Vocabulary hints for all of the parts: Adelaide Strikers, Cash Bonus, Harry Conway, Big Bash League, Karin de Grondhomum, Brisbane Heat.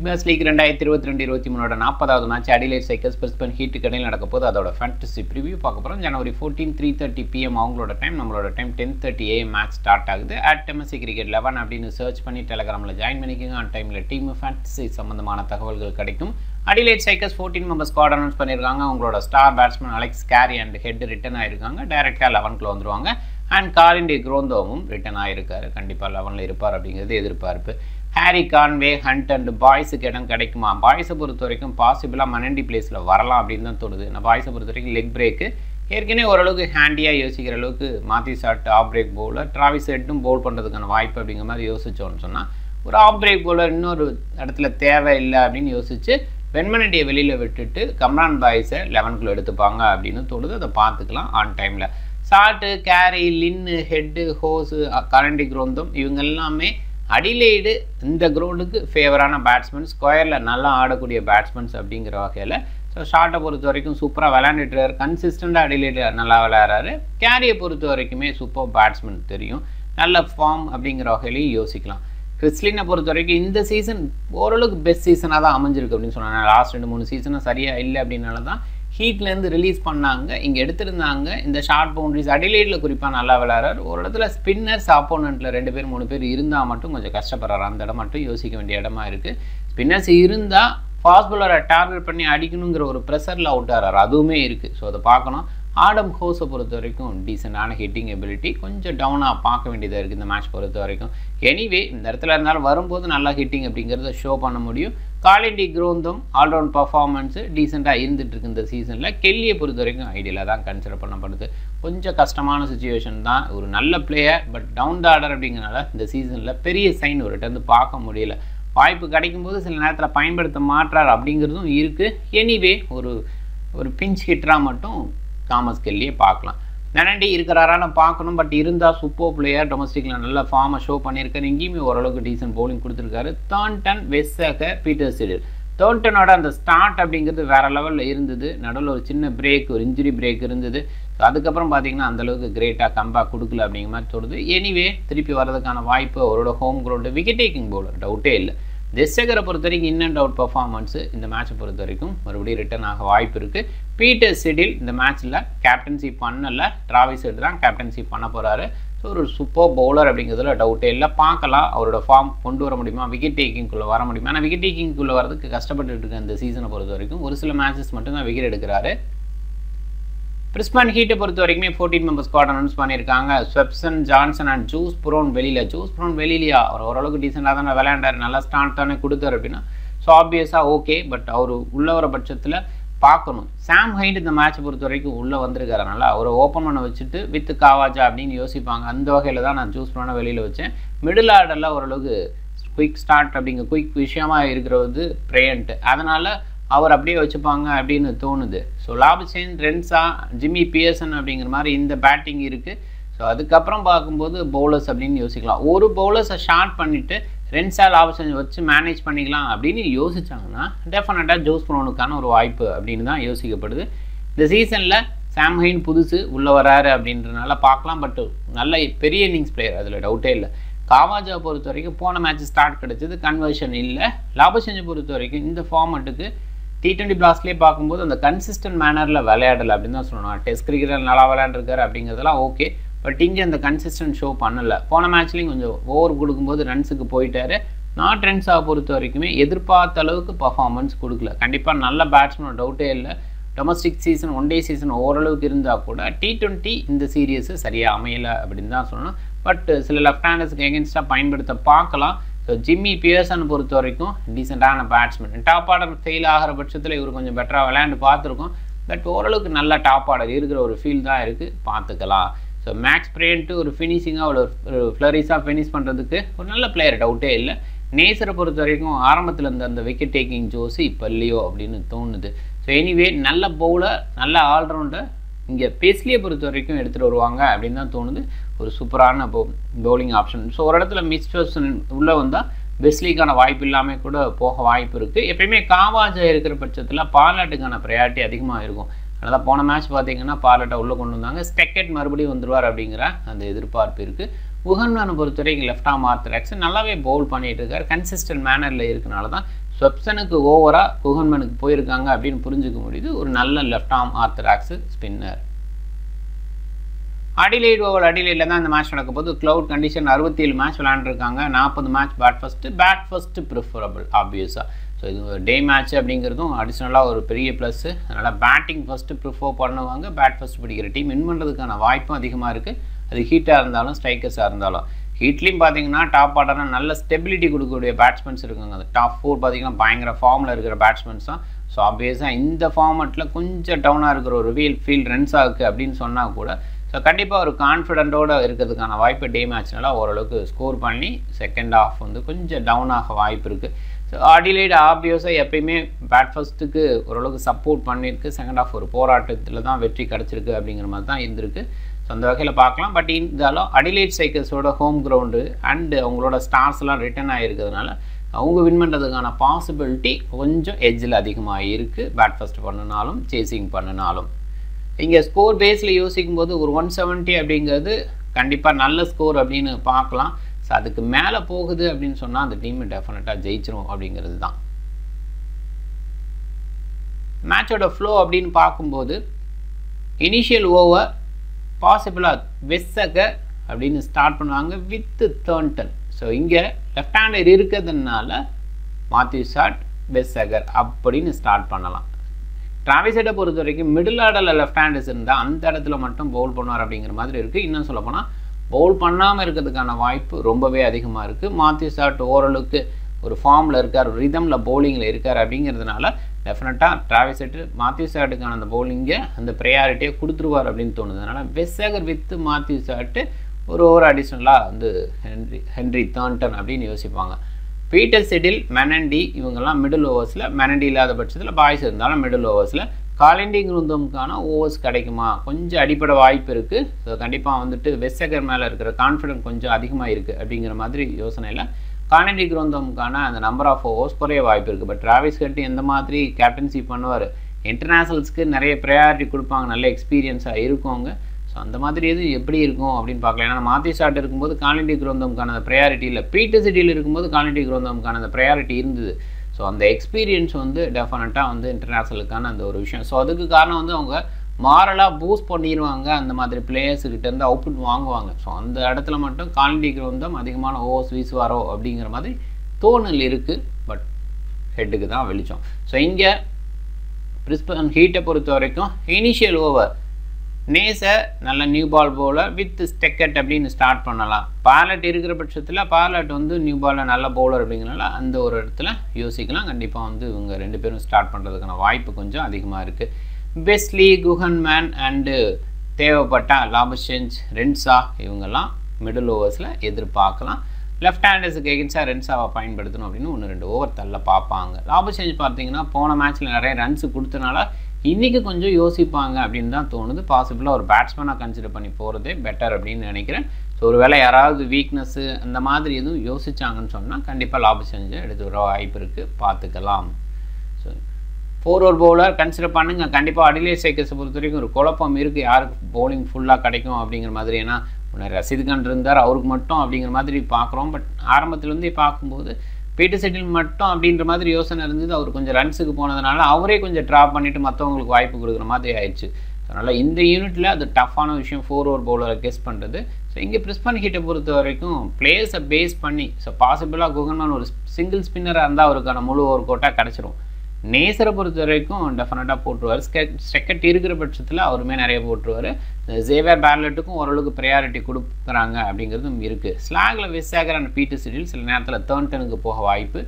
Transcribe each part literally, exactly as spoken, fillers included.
Big Bash League twenty twenty-two twenty-three நாற்பதாவது match Adelaide Strikers Brisbane Heat கடையில் நடக்க போது அதோட ஃபேண்டஸி preview பார்க்க போறோம். January fourteenth three thirty p m அவங்களோட டைம் நம்மளோட time ten thirty a m match start ஆகுது. at M S C cricket eleven அப்படினு சர்ச் பண்ணி Telegramல ஜாயின் பண்ணிக்கங்க. அந்த டைம்ல டீம் ஃபேண்டஸி சம்பந்தமான தகவல்கள் கிடைக்கும். Adelaide Strikers fourteen member squad announce பண்ணிருக்காங்க. அவங்களோட star batsman Alex Carey and Head return ஆயிருக்காங்க. டைரக்டா eleven க்குள்ள வந்துருவாங்க. And Karin de Grondhomum return ஆயிருக்காரு. கண்டிப்பா eleven ல இருப்பார் அப்படிங்கிறது எதிர்பார்ப்பு. Harry Conway, Hunt and Boys இடம் கிடைக்குமா? Boys பொறுத்த வரைக்கும் பாசிபிளா மனண்டி பிளேஸ்ல வரலாம் அப்படின்னு தான் தோணுது. நான் Boys பொறுத்த வரைக்கும் லெக் பிரேக் ஏற்கனவே ஓரளவுக்கு ஹேண்டியா யோசிக்கிற அளவுக்கு மாத்தி Short off break bowler Travis ஹெட்டும் பவுல் பண்றதுக்கான வாய்ப்பு அப்படிங்கிற மாதிரி யோசிச்சோன்னு சொன்னா ஒரு ஆஃப் பிரேக் பவுலர் இன்னொரு இடத்துல தேவை இல்லை அப்படின்னு யோசிச்சு வெண்மனண்டியை வெளியில விட்டுட்டு கம்ரான் பாய்ஸை eleven க்குள்ள எடுத்துப்பாங்க அப்படின்னு தோணுது. அதை பார்த்துக்கலாம் ஆன் டைம்ல. Short Carey Lynn Head Hose கரண்டி கிரௌந்தும் இவங்க எல்லாமே அடிலைடு இந்த கிரௌண்டுக்கு ஃபேவரான பேட்ஸ்மேன் ஸ்கொயரில் நல்லா ஆடக்கூடிய பேட்ஸ்மேன்ஸ் அப்படிங்கிற வகையில் ஸோ ஷாட்டை பொறுத்த வரைக்கும் சூப்பராக விளையாண்டுட்டுறாரு. கன்சிஸ்டண்டாக அடிலைடு நல்லா விளையாடுறாரு. கேரியை பொறுத்த வரைக்குமே சூப்பர் பேட்ஸ்மேன் தெரியும். நல்ல ஃபார்ம் அப்படிங்கிற வகையிலையும் யோசிக்கலாம். கிறிஸ்லினை பொறுத்த வரைக்கும் இந்த சீசன் ஓரளவுக்கு பெஸ்ட் சீசனாக தான் அமைஞ்சிருக்கு அப்படின்னு சொன்னாங்க. லாஸ்ட் ரெண்டு மூணு சீசனாக சரியாக இல்லை அப்படின்னால தான் ஹீட்லேருந்து ரிலீஸ் பண்ணாங்க. இங்கே எடுத்திருந்தாங்க இந்த ஷார்ட் பவுண்ட்ரிஸ் அடிலைடில் குறிப்பாக நல்லா விளையாடுறாரு. ஒரு இடத்துல ஸ்பின்னர்ஸ் ஆப்போனண்ட்டில் ரெண்டு பேர் மூணு பேர் இருந்தால் மட்டும் கொஞ்சம் கஷ்டப்படுறாரு. அந்த இடம் மட்டும் யோசிக்க வேண்டிய இடமா இருக்குது. ஸ்பின்னர்ஸ் இருந்தால் ஃபாஸ்ட் பவுலரை டார்கெட் பண்ணி அடிக்கணுங்கிற ஒரு ப்ரெஷரில் அவுட் ஆகிறார். அதுவுமே இருக்குது. ஸோ அதை பார்க்கணும். ஆடம் ஹோஸை பொறுத்த வரைக்கும் டீசெண்டான ஹிட்டிங் எபிலிட்டி கொஞ்சம் டவுனாக பார்க்க வேண்டியதாக இருக்குது இந்த மேட்ச் பொறுத்த வரைக்கும். எனிவே இந்த இடத்துல இருந்தாலும் வரும்போது நல்லா ஹிட்டிங் அப்படிங்கிறத ஷோ பண்ண முடியும். காலிண்டி கிரௌந்தும் ஆல்ரவுண்ட் பர்ஃபார்மன்ஸு டீசெண்டாக இருந்துகிட்ருக்கு இந்த சீசனில். கெல்லியை பொறுத்த வரைக்கும் ஐடியலாக தான் கன்சிடர் பண்ணப்படுது. கொஞ்சம் கஷ்டமான சுச்சுவேஷன் தான். ஒரு நல்ல player but down the order அப்படிங்கிறனால இந்த சீசனில் பெரிய சைன் ஒருட்டேருந்து பார்க்க முடியல. வாய்ப்பு கிடைக்கும்போது சில நேரத்தில் பயன்படுத்த மாட்டார் அப்படிங்கிறதும் இருக்குது. எனிவே ஒரு ஒரு பிஞ்ச் ஹிட்டராக மட்டும் தாமஸ் கெல்லியே பார்க்கலாம். நனண்டி இருக்கிறாரான்னு பார்க்கணும். பட் இருந்தால் சூப்பர் பிளேயர். டொமஸ்டிக்கில் நல்ல ஃபார்மை ஷோ பண்ணியிருக்காரு. இங்கேயுமே ஓரளவுக்கு டீசன்ட் பவுலிங் கொடுத்துருக்காரு. தான்டன் வெஸ்ஸாக பீட்டர் சிடில் தான்டனோட அந்த ஸ்டார்ட் அப்படிங்கிறது வேறு லெவலில் இருந்தது. நடுவில் ஒரு சின்ன பிரேக் ஒரு இன்ஜுரி பிரேக் இருந்தது. ஸோ அதுக்கப்புறம் பார்த்திங்கன்னா அந்தளவுக்கு கிரேட்டாக கம்பேக் கொடுக்கல அப்படிங்கிற மாதிரி தோணுது. எனிவே திருப்பி வர்றதுக்கான வாய்ப்பு அவரோட home ground. Wicket taking bowler டவுட்டே இல்லை. வெஸ்ஸாகரை பொறுத்த வரைக்கும் இன் அண்ட் அவுட் பர்ஃபார்மன்ஸு இந்த மேட்சை பொறுத்த வரைக்கும் மறுபடியும் ரிட்டர்ன் ஆக வாய்ப்பு இருக்குது. பீட்டர் சிடில் இந்த மேட்ச்சில் கேப்டன்சி பண்ணலை. டிராவிஸ் ஹெட் தான் கேப்டன்சி பண்ண போகிறாரு. ஸோ ஒரு சூப்பர் பவுலர் அப்படிங்கிறதுல டவுட்டே இல்லை. பார்க்கலாம் அவரோட ஃபார்ம் கொண்டு வர முடியுமா, விக்கெட் டேக்கிங்குள்ளே வர முடியுமா. ஆனால் விக்கெட் டேக்கிங்குள்ளே வரதுக்கு கஷ்டப்பட்டுட்டு இருக்க இந்த சீசனை பொறுத்த வரைக்கும் ஒரு சில மேட்சஸ் மட்டும்தான் விக்கெட் எடுக்கிறாரு. பிரிஸ்பன் ஹீட்டை பொறுத்த வரைக்குமே ஃபோர்டீன் மெம்பர் ஸ்குவாட் அனௌன்ஸ் பண்ணியிருக்காங்க. Swepson Johnson and Josh Brown வெளியில் ஜூஸ் புரோன் வெளியிலையா அவர் ஓரளவுக்கு டீசெண்டாக தானே விளையாண்டார். நல்லா ஸ்டாண்ட் தானே கொடுத்தார் அப்படின்னா ஸோ ஆப்வியஸாக ஓகே. பட் அவர் உள்ள வர பட்சத்தில் பார்க்கணும். சாம் ஹைட் இந்த மேட்சை பொறுத்த வரைக்கும் உள்ளே வந்திருக்கிறனால அவரை ஓப்பன் பண்ண வச்சுட்டு வித்து காவாஜா அப்படின்னு யோசிப்பாங்க. அந்த வகையில் தான் நான் ஜூஸ் புரோனை வெளியில் வச்சேன். மிடில் ஆர்டரில் ஓரளவுக்கு குயிக் ஸ்டார்ட் அப்படிங்கிற குயிக் விஷயமாக இருக்கிறது பிரேயண்ட். அதனால் அவர் அப்படியே வச்சுப்பாங்க அப்படின்னு தோணுது. So Labuschagne Renshaw Jimmy Peirson அப்படிங்கிற மாதிரி இந்த பேட்டிங் இருக்குது. ஸோ அதுக்கப்புறம் பார்க்கும்போது பவுலர்ஸ் அப்படின்னு யோசிக்கலாம். ஒரு பவுலர்ஸை ஷார்ட் பண்ணிவிட்டு ரென்ஷா லாபுச்சேன் வச்சு மேனேஜ் பண்ணிக்கலாம் அப்படின்னு யோசித்தாங்கன்னா டெஃபினட்டாக ஜூஸ் புரோனுக்கான ஒரு வாய்ப்பு அப்படின்னு தான் யோசிக்கப்படுது. இந்த சீசனில் சாம் ஹைன் புதுசு உள்ளே வராரு அப்படின்றனால பார்க்கலாம். பட் நல்ல பெரிய இன்னிங்ஸ் பிளேயர் அதில் டவுட்டே இல்லை. காவாஜா பொறுத்த வரைக்கும் போன மேட்ச் ஸ்டார்ட் கிடச்சிது, கன்வர்ஷன் இல்லை. லாபுச்சேனை பொறுத்த வரைக்கும் இந்த ஃபார்மெட்டுக்கு டி டுவெண்ட்டி பிளாஸ்ட்லேயே பார்க்கும்போது அந்த கன்சிஸ்டன்ட் மேனரில் விளையாடலை அப்படின்னு தான் சொல்லணும். டெஸ்ட் கிரிக்கெட்டில் நல்லா விளையாண்டுருக்காரு அப்படிங்கிறதெல்லாம் ஓகே. பட் இங்கே அந்த கன்சிஸ்டன்ட் ஷோ பண்ணலை. போன மேட்ச்லேயும் கொஞ்சம் ஓவர் கொடுக்கும்போது ரன்ஸுக்கு போயிட்டார். நாட் ரன்ஸாக பொறுத்த வரைக்குமே எதிர்பார்த்த அளவுக்கு பர்ஃபார்மன்ஸ் கொடுக்கல. கண்டிப்பாக நல்ல பேட்ஸ்மேன் டவுட்டே இல்லை. Domestic season one day season ஓரளவுக்கு இருந்தால் கூட டி டுவெண்ட்டி இந்த சீரியஸு சரியாக அமையலை அப்படின்னு தான் சொல்லணும். பட் சில லெஃப்ட் ஹேண்டர்ஸுக்கு எகென்ஸ்டாக பயன்படுத்த பார்க்கலாம். ஸோ ஜிம்மி பியர்சன் பொறுத்த வரைக்கும் டீசெண்டான பேட்ஸ்மேன். டாப் ஆர்டர் ஃபெயில் ஆகிற பட்சத்தில் இவர் கொஞ்சம் பெட்டராக விளையாண்டு பார்த்துருக்கோம். பட் ஓரளவுக்கு நல்ல டாப் ஆர்டர் இருக்கிற ஒரு ஃபீல் தான் இருக்குது. பார்த்துக்கலாம். ஸோ மேக்ஸ் பிரேண்ட்டு ஒரு ஃபினிஷிங்காக ஒரு ஃப்ளரிஸாக ஃபினிஷ் பண்ணுறதுக்கு ஒரு நல்ல பிளேயர் டவுட்டே இல்லை. நேசரை பொறுத்த வரைக்கும் ஆரம்பத்தில் இருந்த அந்த விக்கெட் டேக்கிங் ஜோஸு இப்போ இல்லையோ அப்படின்னு தோணுது. ஸோ எனிவே நல்ல பவுலர் நல்ல ஆல்ரவுண்டர் இங்கே பேஸ்லியை பொறுத்த வரைக்கும் எடுத்துகிட்டு வருவாங்க அப்படின்னு தான் தோணுது. ஒரு சூப்பரான போ பவுலிங் ஆப்ஷன். ஸோ ஒரு இடத்துல மிஸ்வெப்சன் உள்ளே வந்தால் பெஸ்ட்லிக்கான வாய்ப்பு இல்லாமல் கூட போக வாய்ப்பு இருக்குது. எப்பயுமே காவாஜா இருக்கிற பட்சத்தில் பார்லட்டுக்கான ப்ரையாரிட்டி அதிகமாக இருக்கும். அதனால் போன மேட்ச் பார்த்திங்கன்னா பார்லட்டை உள்ளே கொண்டு வந்தாங்க. ஸ்டெக்கெட் மறுபடியும் வந்துடுவார் அப்படிங்கிற அந்த எதிர்பார்ப்பு இருக்குது. உகன்வானை பொறுத்தவரைக்கும் லெஃப்ட் ஆம் ஆர்த்தராக்ஸ் நல்லாவே பவுல் பண்ணிகிட்டு இருக்கார். கன்சிஸ்டன்ட் மேனரில் இருக்கனால தான் சப்சனுக்கு ஓவராக குஹன்மனுக்கு போயிருக்காங்க அப்படின்னு புரிஞ்சுக்க முடியுது. ஒரு நல்ல left arm orthodox spinner. Adelaide over அடிலைடில் தான் இந்த மேட்ச் நடக்க போது. க்ளவுட் கண்டிஷன் அறுபத்தி ஏழு மேட்ச் விளையாண்டுருக்காங்க. நாற்பது match bat first bat first preferable ஆப்வியஸாக. ஸோ இது டே மேட்ச் அப்படிங்கிறதும் அடிஷ்னலாக ஒரு பெரிய ப்ளஸ்ஸு. அதனால் பேட்டிங் ஃபஸ்ட்டு ப்ரிஃபர் பண்ணுவாங்க. பேட் ஃபஸ்ட் பிடிக்கிற டீம் வின் பண்ணுறதுக்கான வாய்ப்பும் அதிகமாக இருக்குது. அது ஹீட்டாக இருந்தாலும் ஸ்ட்ரைக்கர்ஸாக இருந்தாலும் ஹீட்லேயும் பார்த்தீங்கன்னா டாப் ஆர்டராக நல்ல ஸ்டெபிலிட்டி கொடுக்கக்கூடிய பேட்ஸ்மென்ஸ் இருக்காங்க. அது டாப் ஃபோர் பார்த்தீங்கன்னா பயங்கர ஃபார்மில் இருக்கிற பேட்ஸ்மென்ஸ் தான். ஸோ ஆப்வியஸாக இந்த ஃபார்மெட்டில் கொஞ்சம் டவுனாக இருக்கிற ஒரு வீல் ஃபீல் ரென்சாவுக்கு அப்படின்னு சொன்னால் கூட ஸோ கண்டிப்பாக ஒரு கான்ஃபிடென்ட்டோடு இருக்கிறதுக்கான வாய்ப்பு டே மேட்ச்னால ஓரளவுக்கு ஸ்கோர் பண்ணி செகண்ட் ஆஃப் வந்து கொஞ்சம் டவுன் ஆக வாய்ப்பு இருக்குது. ஸோ அடிலைட் ஆப்வியஸாக எப்பயுமே பேட் ஃபஸ்ட்டுக்கு ஓரளவுக்கு சப்போர்ட் பண்ணியிருக்கு. செகண்ட் ஆஃப் ஒரு போராட்டத்தில் தான் வெற்றி கிடச்சிருக்கு அப்படிங்கிற மாதிரி தான் இருந்திருக்கு. ஸோ அந்த வகையில் பார்க்கலாம். பட் இருந்தாலும் அடிலைட் ஸ்ட்ரைக்கர்ஸோட ஹோம் கிரவுண்டு அண்டு அவங்களோட ஸ்டார்ஸ்லாம் ரிட்டர்ன் ஆகிருக்கிறதுனால அவங்க வின் பண்ணுறதுக்கான பாசிபிலிட்டி கொஞ்சம் எட்ஜில் அதிகமாக இருக்குது. பேட் ஃபஸ்ட் பண்ணினாலும் சேசிங் பண்ணினாலும் இங்கே ஸ்கோர் பேஸில் யோசிக்கும் போது ஒரு ஒன் செவன்ட்டி அப்படிங்கிறது கண்டிப்பாக நல்ல ஸ்கோர் அப்படின்னு பார்க்கலாம். ஸோ அதுக்கு மேலே போகுது அப்படின்னு சொன்னால் அந்த டீம் டெஃபினட்டாக ஜெயிச்சிடும் அப்படிங்கிறது தான் மேட்சோட ஃப்ளோ அப்படின்னு பார்க்கும்போது. இனிஷியல் ஓவர் பாசிபிளாக வெஸ்ஸக அப்படின்னு ஸ்டார்ட் பண்ணுவாங்க வித்து தேர்ன்டன். ஸோ இங்கே லெஃப்ட் ஹேண்டர் இருக்கிறதுனால மாத்யூ ஷாட் வெஸ்ஸகர் அப்படின்னு ஸ்டார்ட் பண்ணலாம். டிராவிஸ் ஹெட்டை பொறுத்த வரைக்கும் மிடில் ஆர்டரில் லெஃப்ட் ஹேண்டர்ஸ் இருந்தால் அந்த இடத்துல மட்டும் பவுல் பண்ணுவார் அப்படிங்கிற மாதிரி இருக்குது. இன்னும் சொல்லப்போனால் பவுல் பண்ணாமல் இருக்கிறதுக்கான வாய்ப்பு ரொம்பவே அதிகமாக இருக்குது. மாத்யூ ஷாட் ஓரளவுக்கு ஒரு ஃபார்மில் இருக்கார், ஒரு ரிதமில் பவுலிங்கில் இருக்கார் அப்படிங்கிறதுனால டெஃபினட்டாக டிராவிஸ் ஹெட் மாத்யூ ஷாட்டுக்கான அந்த பவுலிங்கை அந்த ப்ரையாரிட்டியை கொடுத்துருவார் அப்படின்னு தோணுது. அதனால் வெஸ்ஸகர் வித்து மாத்யூ ஷாட்டு ஒரு ஓவர் அடிஷ்னலாக வந்து ஹென்றி ஹென்றி தேர்ன்டன் அப்படின்னு யோசிப்பாங்க. பீட்டர் சிடில் மெனண்டி இவங்கெல்லாம் மிடில் ஓவர்ஸில் மெனண்டி இல்லாத பட்சத்தில் பாய்ஸ் இருந்தாலும் மிடில் ஓவர்ஸில் காலண்டிங் இருந்தவங்களுக்கான ஓவர்ஸ் கிடைக்குமா கொஞ்சம் அடிப்படை வாய்ப்பு இருக்குது. ஸோ கண்டிப்பாக வந்துட்டு வெஸ்ஸகர் மேலே இருக்கிற கான்ஃபிடென்ட் கொஞ்சம் அதிகமாக இருக்குது அப்படிங்கிற மாதிரி யோசனையில் காலண்டிங் இருந்தவங்களுக்கான அந்த நம்பர் ஆஃப் ஓவர்ஸ் குறைய வாய்ப்பு இருக்குது. பட் டிராவிஸ் ஹெட் எந்த மாதிரி கேப்டன்சி பண்ணுவார், இன்டர்நேஷனல்ஸ்க்கு நிறைய ப்ரையாரிட்டி கொடுப்பாங்க, நல்ல எக்ஸ்பீரியன்ஸாக இருக்குங்க. ஸோ அந்த மாதிரி இது எப்படி இருக்கும் அப்படின்னு பார்க்கலாம். ஏன்னா மாத்தி ஷாட் இருக்கும்போது காலண்டி குரோந்தம்கான அந்த ப்ரையாரிட்டி இல்லை, பீட்டர் சிட்டியில் இருக்கும்போது காலண்டி குரோந்தம்கான அந்த ப்ரையாரிட்டி இருந்தது. ஸோ அந்த எக்ஸ்பீரியன்ஸ் வந்து டெஃபினட்டாக வந்து இன்டர்நேஷனலுக்கான அந்த ஒரு விஷயம். ஸோ அதுக்கு காரணம் வந்து அவங்க மாரலாக பூஸ்ட் பண்ணிடுவாங்க, அந்த மாதிரி பிளேயர்ஸுக்கிட்டேருந்து அவுட்புட் வாங்குவாங்க. ஸோ அந்த இடத்துல மட்டும் காலண்டி குரோந்தம் அதிகமான ஓவர்ஸ் வீசுவாரோ அப்படிங்கிற மாதிரி தோணல் இருக்குது. பட் ஹெட்டுக்கு தான் வெளிச்சம். ஸோ இங்கே பிரிஸ்பன் ஹீட்டை பொறுத்த வரைக்கும் இனிஷியல் ஓவர் நேசை நல்ல new ball bowler with Steketee அப்படின்னு ஸ்டார்ட் பண்ணலாம். பார்லட் இருக்கிற பட்சத்தில் பார்லட் வந்து நியூ பாலில் நல்ல பவுலர் அப்படிங்கிறனால அந்த ஒரு இடத்துல யோசிக்கலாம். கண்டிப்பாக வந்து இவங்க ரெண்டு பேரும் ஸ்டார்ட் பண்ணுறதுக்கான வாய்ப்பு கொஞ்சம் அதிகமாக இருக்குது. பெஸ்ட்லி, குஹன்மேன் அண்டு தேவைப்பட்ட லாபுஷேஞ்ச், ரென்ஷா இவங்கெல்லாம் மிடில் ஓவர்ஸில் எதிர்பார்க்கலாம். லெஃப்ட் ஹேண்டர்ஸுக்கு எகென்ஸ்டாக ரென்ஷாவை பயன்படுத்தணும் அப்படின்னு ஒன்று ரெண்டு ஓவர் தள்ள பார்ப்பாங்க. லாபுஷேஞ்ச் பார்த்தீங்கன்னா போன மேட்ச்சில் நிறைய ரன்ஸு கொடுத்தனால இன்றைக்கி கொஞ்சம் யோசிப்பாங்க அப்படின்னு தான் தோணுது. பாசிபிளாக ஒரு பேட்ஸ்மேனாக கன்சிடர் பண்ணி போகிறதே பெட்டர் அப்படின்னு நினைக்கிறேன். ஸோ ஒரு வேளை யாராவது வீக்னஸ்ஸு அந்த மாதிரி எதுவும் யோசித்தாங்கன்னு சொன்னால் கண்டிப்பாக லாபம் செஞ்சு எடுத்து வர வாய்ப்பு இருக்குது, பார்த்துக்கலாம். So four over bowler consider பண்ணுங்கள். கண்டிப்பாக அடிலைட் ஸ்ட்ரைக்கர்ஸை பொறுத்த வரைக்கும் ஒரு குழப்பம் இருக்குது, யாருக்கு பவுலிங் ஃபுல்லாக கிடைக்கும் அப்படிங்கிற மாதிரி. ஏன்னா முன்னாடி ரஷீத்கான் இருந்தார், அவருக்கு மட்டும் அப்படிங்கிற மாதிரி பார்க்குறோம். பட் ஆரம்பத்துலேருந்தே பார்க்கும்போது பீட்டர் சிட்டில் மட்டும் அப்படின்ற மாதிரி யோசனை இருந்தது. அவர் கொஞ்சம் ரன்ஸுக்கு போனதுனால அவரே கொஞ்சம் ட்ராப் பண்ணிவிட்டு மற்றவங்களுக்கு வாய்ப்பு கொடுக்குற மாதிரி ஆயிடுச்சு. அதனால் இந்த யூனிட்டில் அது டஃப்பான விஷயம் ஃபோர் ஓவர் பவுலரை கெஸ் பண்ணுறது. ஸோ இங்கே பிரிஸ்பன் ஹீட்டை பொறுத்த வரைக்கும் பிளேயர்ஸை பேஸ் பண்ணி ஸோ பாசிபிளாக குஹன்மேன் ஒரு சிங்கிள் ஸ்பின்னராக இருந்தால் அவருக்கான முழு ஓவர் கோட்டாக கிடச்சிரும். நேசரை பொறுத்த வரைக்கும் டெஃபினட்டாக போட்டுருவார். ஸ்டெக்கட் இருக்கிற பட்சத்தில் அவருமே நிறைய போட்டுருவார். ஜேவியர் பேர்லெட்டுக்கும் ஓரளவுக்கு ப்ரையாரிட்டி கொடுக்குறாங்க அப்படிங்கிறதும் இருக்குது. ஸ்லாகில் வெஸ்ஸகர் அண்ட் பீட்டர் சிட்டில் சில நேரத்தில் தேர்ன்டனுக்கு போக வாய்ப்பு.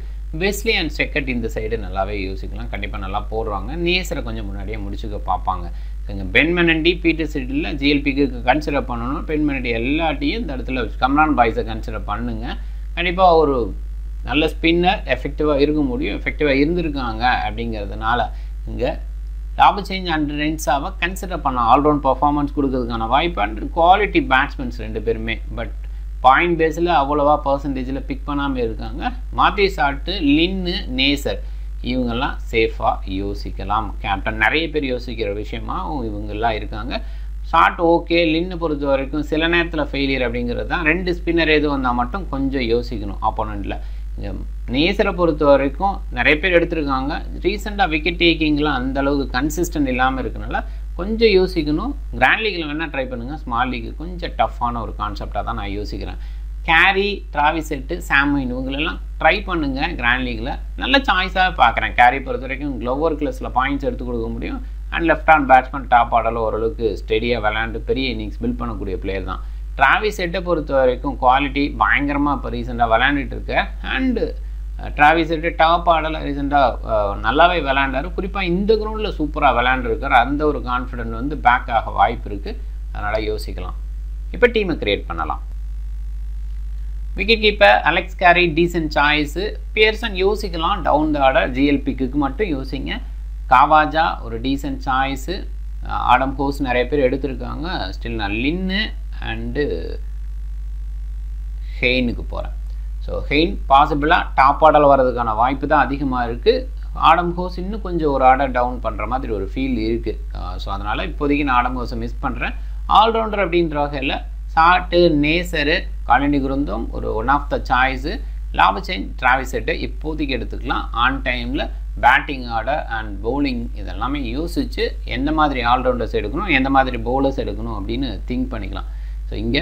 பெஸ்ட்லி அண்ட் ஸ்டெக்கட் இந்த சைடு நல்லாவே யோசிக்கலாம், கண்டிப்பாக நல்லா போடுவாங்க. நேசரை கொஞ்சம் முன்னாடியே முடிச்சுக்க பார்ப்பாங்க. இங்கே பென் மெனண்டி பீட்டர் சிட்டியில் ஜிஎல்பிக்கு கன்சிடர் பண்ணணும். பென் மெனண்டி எல்லாட்டையும் இந்த இடத்துல கம்ரான் பாய்ஸை கன்சிடர் பண்ணுங்கள். கண்டிப்பாக ஒரு நல்ல ஸ்பின்னர் எஃபெக்டிவாக இருக்க முடியும், எஃபெக்டிவாக இருந்திருக்காங்க அப்படிங்கிறதுனால இங்கே லாபுஷேஞ்ச் அண்ட் ரென்ஷாவை கன்சிடர் பண்ண ஆல்ரவுண்ட் பர்ஃபார்மன்ஸ் கொடுக்கறதுக்கான வாய்ப்பு அண்ட் குவாலிட்டி பேட்ஸ்மென்ஸ் ரெண்டு பேருமே. பட் பாயிண்ட் பேஸில் அவ்வளோவா பர்சன்டேஜில் பிக் பண்ணாமல் இருக்காங்க. மாத்தி ஷாட்டு, லின்னு, நேசர் இவங்கெல்லாம் சேஃபாக யோசிக்கலாம். கேப்டன் நிறைய பேர் யோசிக்கிற விஷயமாகவும் இவங்கெல்லாம் இருக்காங்க. ஷாட் ஓகே, லின்னு பொறுத்த வரைக்கும் சில நேரத்தில் ஃபெயிலியர் அப்படிங்கிறது தான். ரெண்டு ஸ்பின்னர் எதுவும் வந்தால் மட்டும் கொஞ்சம் யோசிக்கணும் ஆப்போனண்ட்டில். நேசரை பொறுத்த வரைக்கும் நிறைய பேர் எடுத்துருக்காங்க. ரீசெண்டாக விக்கெட் டேக்கிங்லாம் அந்தளவுக்கு கன்சிஸ்டன்ட் இல்லாமல் இருக்கனால கொஞ்சம் யோசிக்கணும். கிராண்ட் லீக்கில் வேணால் ட்ரை பண்ணுங்கள், ஸ்மால் லீக்கு கொஞ்சம் டஃப்பான ஒரு கான்செப்டாக தான் நான் யோசிக்கிறேன். கேரி, டிராவிஸ் ஹெட், சாமின் இவங்களெல்லாம் ட்ரை பண்ணுங்கள். கிராண்ட் லீக்கில் நல்ல சாய்ஸாக பார்க்குறேன். கேரி பொறுத்த வரைக்கும் க்ளோவர் கிளாஸில் பாயிண்ட்ஸ் எடுத்து கொடுக்க முடியும். And left hand batsman top ஆர்டரில் ஓரளவுக்கு ஸ்டெடியாக விளையாண்டு பெரிய இன்னிங்ஸ் பில்ட் பண்ணக்கூடிய பிளேயர் தான். டிராவிஸ் ஹெட்டை பொறுத்த வரைக்கும் குவாலிட்டி பயங்கரமாக இப்போ ரீசெண்டாக விளையாண்டுட்டு இருக்கேன். அண்டு டிராவிஸ் ஹெட்டு டாப் ஆர்டரில் ரீசெண்டாக நல்லாவே விளையாண்டார். குறிப்பாக இந்த கிரவுண்டில் சூப்பராக விளையாண்டுருக்கார். அந்த ஒரு கான்ஃபிடென்ட் வந்து பேக் ஆக வாய்ப்பு இருக்குது. அதனால் யோசிக்கலாம். இப்போ டீமை க்ரியேட் பண்ணலாம். Wicket keeper Alex Carey decent choice. Peirson யோசிக்கலாம். டவுன் த ஆர்டர் ஜிஎல்பிக்கு மட்டும் யோசிங்க. காவாஜா ஒரு டீசன்ட் சாய்ஸு. ஆடம் கோஸ் நிறைய பேர் எடுத்திருக்காங்க. ஸ்டில் நான் லின்னு அண்டு ஹெயினுக்கு போகிறேன். ஸோ ஹெயின் பாசிபிளாக டாப் ஆர்டரில் வர்றதுக்கான வாய்ப்பு தான் அதிகமாக இருக்குது. ஆடம் கோஸ் இன்னும் கொஞ்சம் ஒரு ஆர்டர் டவுன் பண்ணுற மாதிரி ஒரு ஃபீல் இருக்குது. ஸோ அதனால் இப்போதைக்கு நான் ஆடம் கோஸை மிஸ் பண்ணுறேன். ஆல்ரவுண்டர் அப்படின்ற வகையில் சாட்டு, நேசரு, காலனி குருந்தம் ஒரு one of the choice. Labuschagne, Travis ஹெட்டை இப்போதைக்கு எடுத்துக்கலாம். ஆன் டைமில் பேட்டிங் ஆர்டர் அண்ட் பவுலிங் இதெல்லாமே யோசித்து எந்த மாதிரி ஆல்ரவுண்டர்ஸ் எடுக்கணும், எந்த மாதிரி பவுலர்ஸ் எடுக்கணும் அப்படின்னு திங்க் பண்ணிக்கலாம். ஸோ இங்கே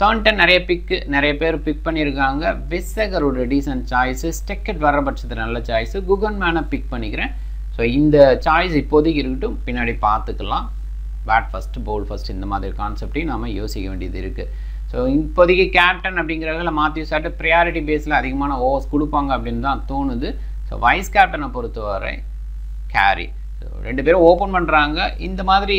தான்டன் நிறைய பிக்கு நிறைய பேர் பிக் பண்ணியிருக்காங்க. விசகரோட டீசன்ட் சாய்ஸு. ஸ்டெக்கெட் வர்ற பட்சத்தில் நல்ல சாய்ஸு. குகன் மேனை பிக் பண்ணிக்கிறேன். ஸோ இந்த சாய்ஸ் இப்போதைக்கு இருக்கட்டும், பின்னாடி பார்த்துக்கலாம். பேட் ஃபஸ்ட்டு, பவுல் ஃபஸ்ட், இந்த மாதிரி கான்செப்டையும் நாம் யோசிக்க வேண்டியது இருக்குது. ஸோ இப்போதைக்கு கேப்டன் அப்படிங்கிறவங்கள மாற்றி சாட்டு ப்ரையாரிட்டி பேஸில் அதிகமான ஓவர்ஸ் கொடுப்பாங்க அப்படின்னு தான் தோணுது. ஸோ வைஸ் கேப்டனை பொறுத்தவரை கேரி. ஸோ ரெண்டு பேரும் ஓப்பன் பண்ணுறாங்க. இந்த மாதிரி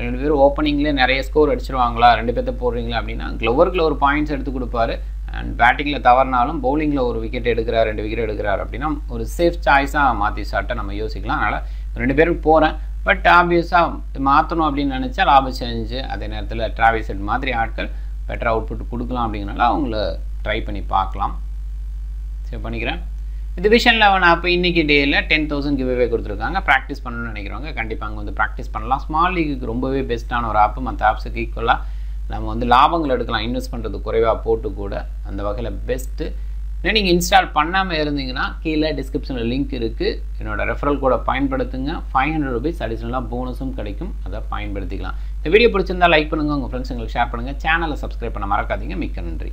ரெண்டு பேரும் ஓப்பனிங்லேயே நிறைய ஸ்கோர் அடிச்சிருவாங்களா, ரெண்டு பேர்த்த போடுறீங்களா அப்படின்னா க்ளோவர்கில் ஒரு பாயிண்ட்ஸ் எடுத்து கொடுப்பாரு. அண்ட் பேட்டிங்கில் தவறினாலும் பவுலிங்கில் ஒரு விக்கெட் எடுக்கிறார், ரெண்டு விக்கெட் எடுக்கிறார் அப்படின்னா ஒரு சேஃப் சாய்ஸாக மாற்றி சாட்டை நம்ம யோசிக்கலாம். அதனால் ரெண்டு பேரும் போகிறேன். பட் ஆப்வியஸாக மாற்றணும் அப்படின்னு நினச்சா லாபம் செஞ்சு அதே நேரத்தில் டிராவிஸ் ஹெட் மாதிரி ஆட்கள் பெட்டர் அவுட்புட் கொடுக்கலாம் அப்படிங்கிறனால அவங்கள ட்ரை பண்ணி பார்க்கலாம். சரி பண்ணிக்கிறேன். டிவிஷன் லெவன் அப்போ இன்றைக்கி டேயில் டென் தௌசண்ட் கிவ்வே கொடுத்துருக்காங்க. ப்ராக்டிஸ் பண்ணணும்னு நினைக்கிறவங்க கண்டிப்பாக அங்கே வந்து ப்ராக்டிஸ் பண்ணலாம். ஸ்மால் லீக்கு ரொம்பவே பெஸ்ட்டான ஒரு ஆப்பு. மற்ற ஆப்ஸுக்கு ஈக்குவலாக நம்ம வந்து லாபங்கள் எடுக்கலாம். இன்வெஸ்ட் பண்ணுறது குறைவாக போட்டு கூட அந்த வகையில் பெஸ்ட்டு. இன்னும் நீங்கள் இன்ஸ்டால் பண்ணாமல் இருந்தீங்கன்னா கீழே டிஸ்கிரிப்ஷனில் லிங்க் இருக்குது. என்னோடய ரெஃபரல் கோடை பயன்படுத்துங்க. ஃபைவ் ஹண்ட்ரட் ருபீஸ் அடிஷ்னலாக போனஸும் கிடைக்கும். அதை பயன்படுத்திக்கலாம். இந்த வீடியோ பிடிச்சிருந்தால் லைக் பண்ணுங்கள், உங்கள் ஃப்ரெண்ட்ஸ் உங்களுக்கு ஷேர் பண்ணுங்கள். சேனலை சப்ஸ்கிரைப் பண்ண மறக்காதீங்க. மிக்க நன்றி.